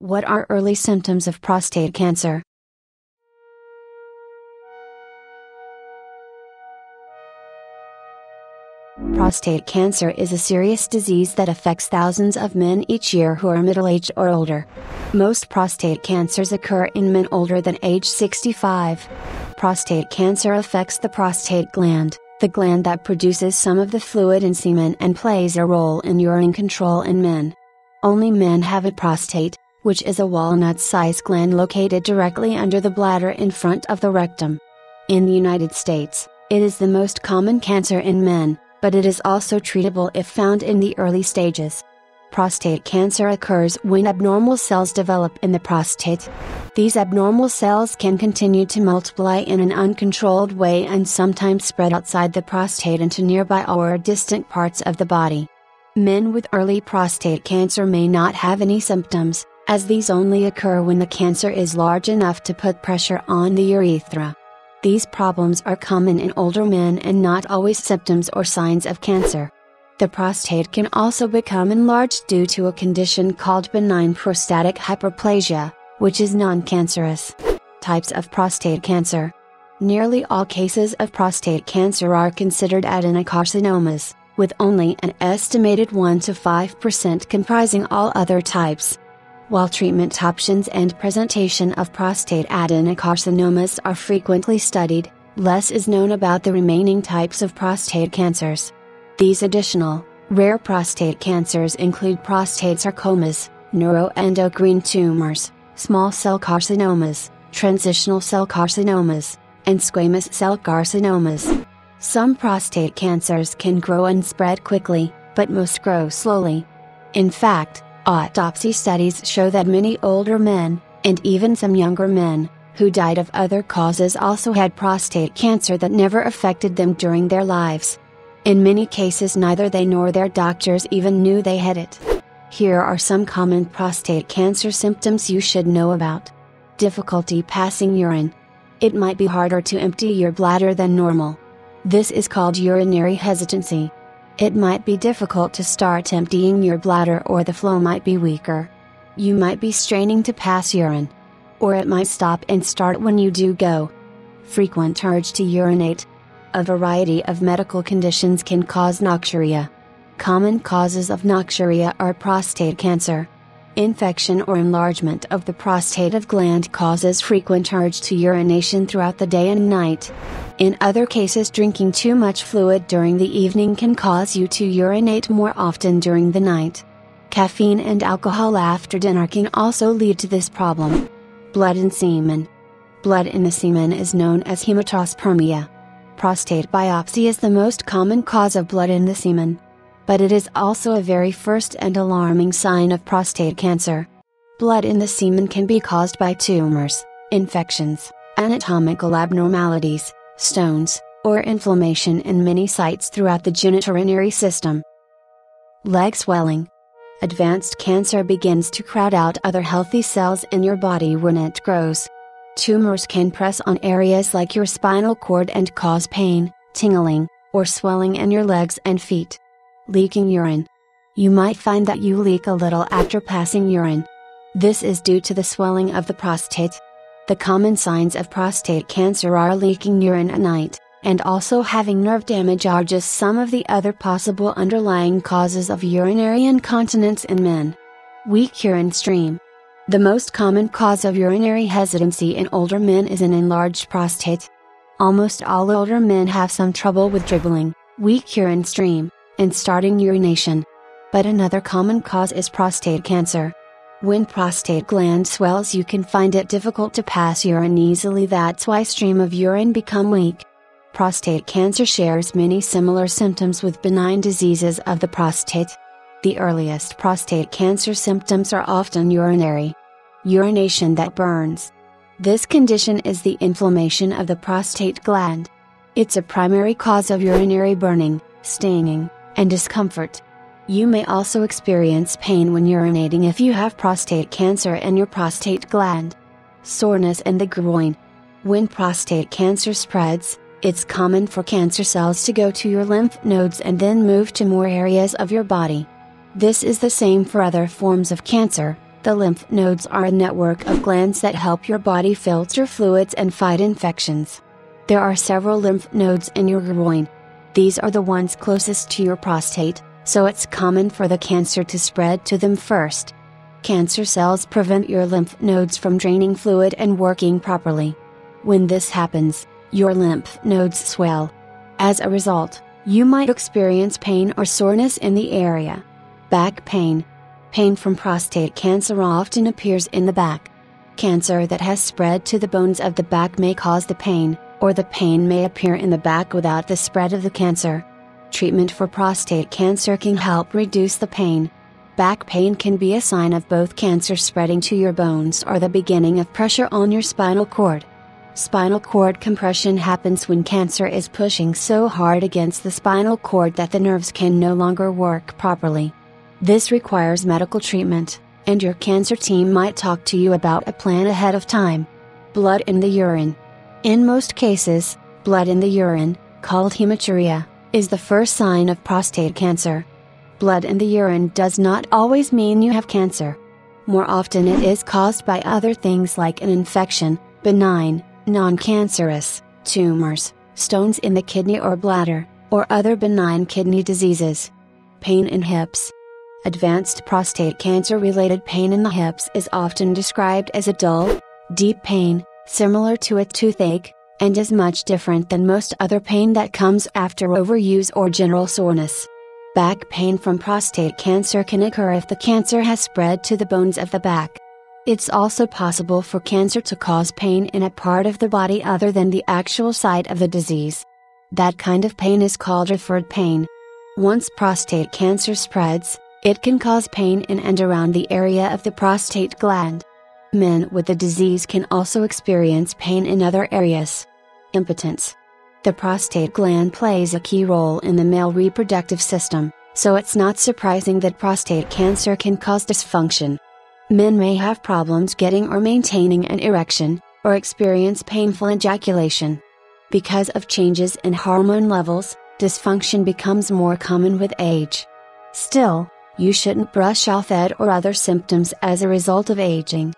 What are early symptoms of prostate cancer? Prostate cancer is a serious disease that affects thousands of men each year who are middle-aged or older. Most prostate cancers occur in men older than age 65. Prostate cancer affects the prostate gland, the gland that produces some of the fluid in semen and plays a role in urine control in men. Only men have a prostate, which is a walnut-sized gland located directly under the bladder in front of the rectum. In the United States, it is the most common cancer in men, but it is also treatable if found in the early stages. Prostate cancer occurs when abnormal cells develop in the prostate. These abnormal cells can continue to multiply in an uncontrolled way and sometimes spread outside the prostate into nearby or distant parts of the body. Men with early prostate cancer may not have any symptoms, as these only occur when the cancer is large enough to put pressure on the urethra. These problems are common in older men and not always symptoms or signs of cancer. The prostate can also become enlarged due to a condition called benign prostatic hyperplasia, which is non-cancerous. Types of prostate cancer. Nearly all cases of prostate cancer are considered adenocarcinomas, with only an estimated 1 to 5% comprising all other types. While treatment options and presentation of prostate adenocarcinomas are frequently studied, less is known about the remaining types of prostate cancers. These additional, rare prostate cancers include prostate sarcomas, neuroendocrine tumors, small cell carcinomas, transitional cell carcinomas, and squamous cell carcinomas. Some prostate cancers can grow and spread quickly, but most grow slowly. In fact, autopsy studies show that many older men, and even some younger men, who died of other causes also had prostate cancer that never affected them during their lives. In many cases neither they nor their doctors even knew they had it. Here are some common prostate cancer symptoms you should know about. Difficulty passing urine. It might be harder to empty your bladder than normal. This is called urinary hesitancy. It might be difficult to start emptying your bladder or the flow might be weaker. You might be straining to pass urine. Or it might stop and start when you do go. Frequent urge to urinate. A variety of medical conditions can cause nocturia. Common causes of nocturia are prostate cancer. Infection or enlargement of the prostatic gland causes frequent urge to urination throughout the day and night. In other cases, drinking too much fluid during the evening can cause you to urinate more often during the night. Caffeine and alcohol after dinner can also lead to this problem. Blood in semen. Blood in the semen is known as hematospermia. Prostate biopsy is the most common cause of blood in the semen. But it is also a very first and alarming sign of prostate cancer. Blood in the semen can be caused by tumors, infections, anatomical abnormalities, stones, or inflammation in many sites throughout the genitourinary system. Leg swelling. Advanced cancer begins to crowd out other healthy cells in your body when it grows. Tumors can press on areas like your spinal cord and cause pain, tingling, or swelling in your legs and feet. Leaking urine. You might find that you leak a little after passing urine. This is due to the swelling of the prostate. The common signs of prostate cancer are leaking urine at night, and also having nerve damage are just some of the other possible underlying causes of urinary incontinence in men. Weak urine stream. The most common cause of urinary hesitancy in older men is an enlarged prostate. Almost all older men have some trouble with dribbling, weak urine stream, and starting urination. But another common cause is prostate cancer. When prostate gland swells you can find it difficult to pass urine easily, that's why stream of urine become weak. Prostate cancer shares many similar symptoms with benign diseases of the prostate. The earliest prostate cancer symptoms are often urinary. Urination that burns. This condition is the inflammation of the prostate gland. It's a primary cause of urinary burning, stinging, and discomfort. You may also experience pain when urinating if you have prostate cancer in your prostate gland. Soreness in the groin. When prostate cancer spreads, it's common for cancer cells to go to your lymph nodes and then move to more areas of your body. This is the same for other forms of cancer, The lymph nodes are a network of glands that help your body filter fluids and fight infections. There are several lymph nodes in your groin. These are the ones closest to your prostate, so it's common for the cancer to spread to them first. Cancer cells prevent your lymph nodes from draining fluid and working properly. When this happens, your lymph nodes swell. As a result, you might experience pain or soreness in the area. Back pain. Pain from prostate cancer often appears in the back. Cancer that has spread to the bones of the back may cause the pain, or the pain may appear in the back without the spread of the cancer. Treatment for prostate cancer can help reduce the pain. Back pain can be a sign of both cancer spreading to your bones or the beginning of pressure on your spinal cord. Spinal cord compression happens when cancer is pushing so hard against the spinal cord that the nerves can no longer work properly. This requires medical treatment, and your cancer team might talk to you about a plan ahead of time. Blood in the urine. In most cases, blood in the urine, called hematuria, is the first sign of prostate cancer. Blood in the urine does not always mean you have cancer. More often it is caused by other things like an infection, benign, non-cancerous, tumors, stones in the kidney or bladder, or other benign kidney diseases. Pain in hips. Advanced prostate cancer-related pain in the hips is often described as a dull, deep pain, similar to a toothache, and is much different than most other pain that comes after overuse or general soreness. Back pain from prostate cancer can occur if the cancer has spread to the bones of the back. It's also possible for cancer to cause pain in a part of the body other than the actual site of the disease. That kind of pain is called referred pain. Once prostate cancer spreads, it can cause pain in and around the area of the prostate gland. Men with the disease can also experience pain in other areas. Impotence. The prostate gland plays a key role in the male reproductive system, so it's not surprising that prostate cancer can cause dysfunction. Men may have problems getting or maintaining an erection, or experience painful ejaculation. Because of changes in hormone levels, dysfunction becomes more common with age. Still, you shouldn't brush off ED or other symptoms as a result of aging.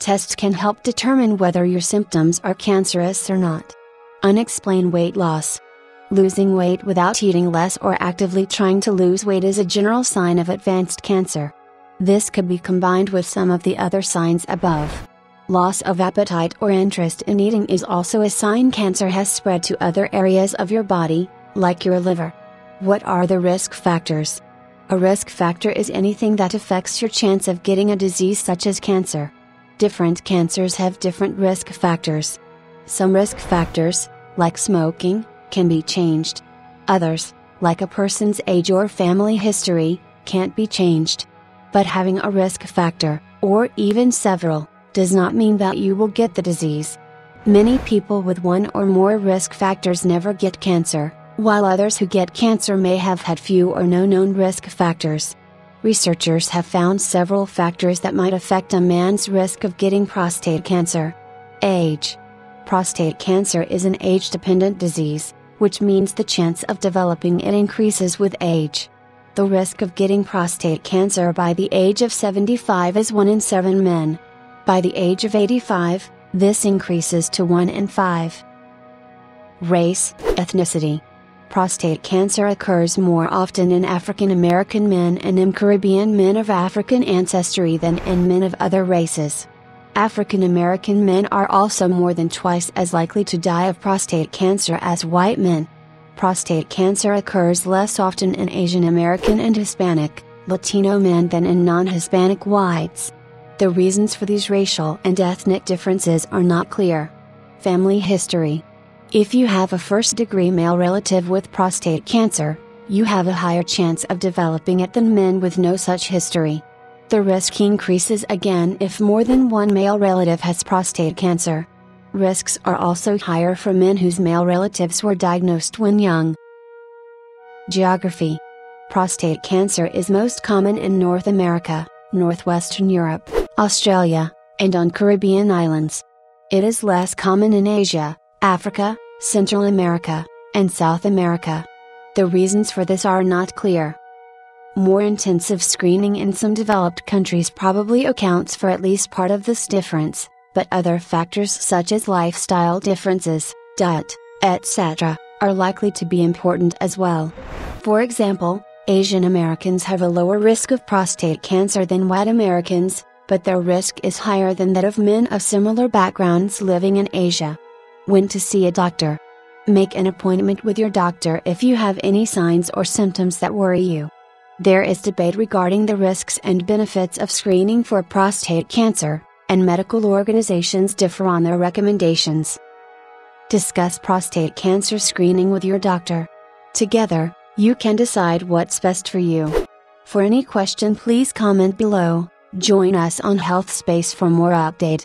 Tests can help determine whether your symptoms are cancerous or not. Unexplained weight loss. Losing weight without eating less or actively trying to lose weight is a general sign of advanced cancer. This could be combined with some of the other signs above. Loss of appetite or interest in eating is also a sign cancer has spread to other areas of your body, like your liver. What are the risk factors? A risk factor is anything that affects your chance of getting a disease such as cancer. Different cancers have different risk factors. Some risk factors, like smoking, can be changed. Others, like a person's age or family history, can't be changed. But having a risk factor, or even several, does not mean that you will get the disease. Many people with one or more risk factors never get cancer, while others who get cancer may have had few or no known risk factors. Researchers have found several factors that might affect a man's risk of getting prostate cancer. Age. Prostate cancer is an age-dependent disease, which means the chance of developing it increases with age. The risk of getting prostate cancer by the age of 75 is 1 in 7 men. By the age of 85, this increases to 1 in 5. Race, ethnicity. Prostate cancer occurs more often in African American men and in Caribbean men of African ancestry than in men of other races. African American men are also more than twice as likely to die of prostate cancer as white men. Prostate cancer occurs less often in Asian American and Hispanic, Latino men than in non-Hispanic whites. The reasons for these racial and ethnic differences are not clear. Family history. If you have a first-degree male relative with prostate cancer, you have a higher chance of developing it than men with no such history. The risk increases again if more than one male relative has prostate cancer. Risks are also higher for men whose male relatives were diagnosed when young. Geography. Prostate cancer is most common in North America, Northwestern Europe, Australia, and on Caribbean islands. It is less common in Asia, Africa, Central America, and South America. The reasons for this are not clear. more intensive screening in some developed countries probably accounts for at least part of this difference, but other factors such as lifestyle differences, diet, etc., are likely to be important as well. For example, Asian Americans have a lower risk of prostate cancer than white Americans, but their risk is higher than that of men of similar backgrounds living in Asia. When to see a doctor. Make an appointment with your doctor if you have any signs or symptoms that worry you. There is debate regarding the risks and benefits of screening for prostate cancer, and medical organizations differ on their recommendations. Discuss prostate cancer screening with your doctor. Together, you can decide what's best for you. For any question, please comment below. Join us on Health Space for more updates.